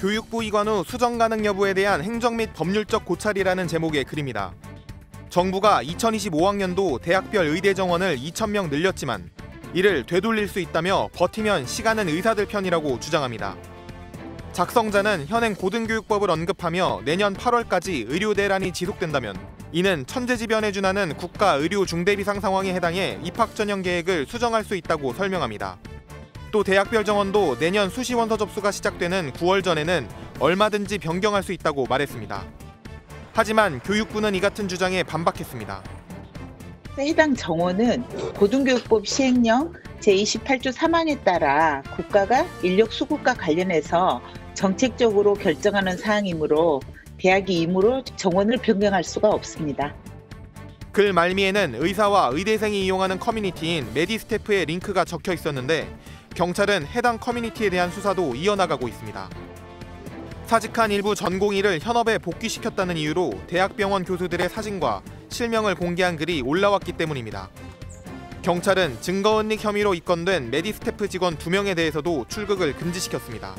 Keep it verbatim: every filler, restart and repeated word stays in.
교육부 이관 후 수정 가능 여부에 대한 행정 및 법률적 고찰이라는 제목의 글입니다. 정부가 이천이십오학년도 대학별 의대 정원을 이천 명 늘렸지만 이를 되돌릴 수 있다며 버티면 시간은 의사들 편이라고 주장합니다. 작성자는 현행 고등교육법을 언급하며 내년 팔월까지 의료 대란이 지속된다면 이는 천재지변에 준하는 국가 의료 중대비상 상황에 해당해 입학 전형 계획을 수정할 수 있다고 설명합니다. 또 대학별 정원도 내년 수시 원서 접수가 시작되는 구월 전에는 얼마든지 변경할 수 있다고 말했습니다. 하지만 교육부는 이 같은 주장에 반박했습니다. 해당 정원은 고등교육법 시행령 제이십팔조 삼항에 따라 국가가 인력 수급과 관련해서 정책적으로 결정하는 사항이므로 대학이 임으로 정원을 변경할 수가 없습니다. 글 말미에는 의사와 의대생이 이용하는 커뮤니티인 메디스태프의 링크가 적혀 있었는데 경찰은 해당 커뮤니티에 대한 수사도 이어나가고 있습니다. 사직한 일부 전공의를 현업에 복귀시켰다는 이유로 대학병원 교수들의 사진과 실명을 공개한 글이 올라왔기 때문입니다. 경찰은 증거은닉 혐의로 입건된 메디스태프 직원 두 명에 대해서도 출국을 금지시켰습니다.